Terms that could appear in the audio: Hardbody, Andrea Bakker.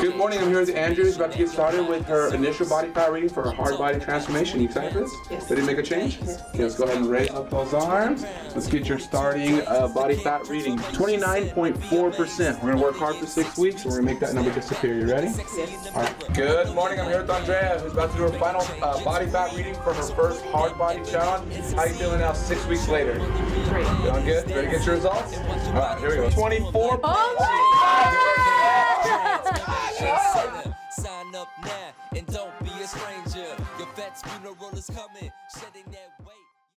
Good morning, I'm here with Andrea, who's about to get started with her initial body fat reading for her hard body transformation. You excited for this? Yes. Ready to make a change? Yes. Okay, let's go ahead and raise up those arms. Let's get your starting body fat reading. 29.4%. We're gonna work hard for 6 weeks, and we're gonna make that number disappear. You ready? Yes. All right. Good morning, I'm here with Andrea, who's about to do her final body fat reading for her first hard body challenge. How you feeling now 6 weeks later? Great. Feeling good? Ready to get your results? All right, here we go. 24. Sign up now and don't be a stranger. Your vet's funeral is coming, shedding that weight.